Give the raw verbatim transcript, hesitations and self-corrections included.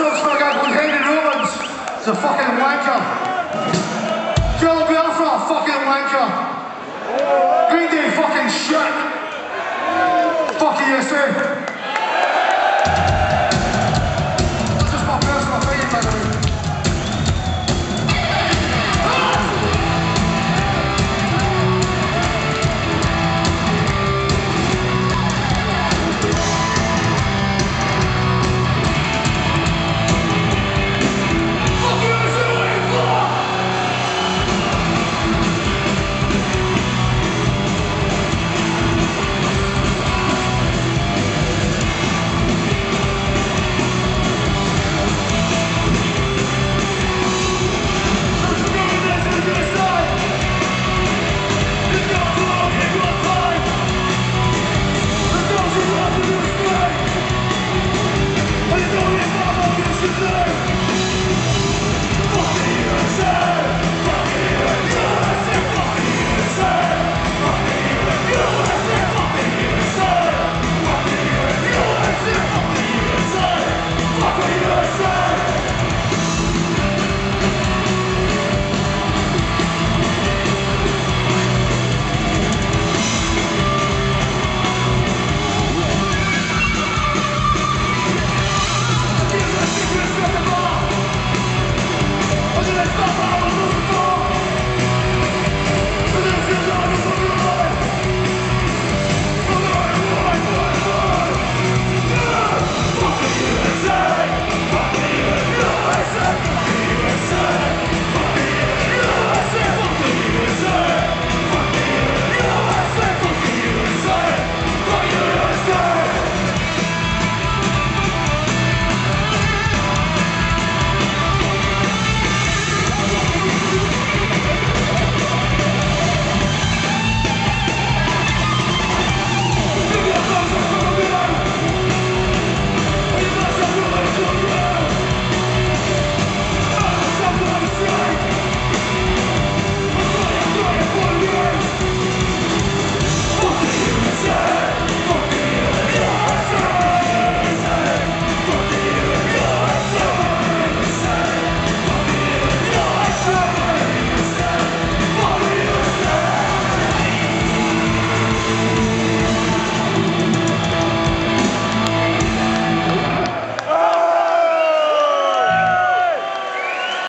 also stuck up with Hendy Rubens. He's a fucking wanker. Philip Belfort, a fucking wanker. Green Day, fucking shit. Fuck you, yes sir.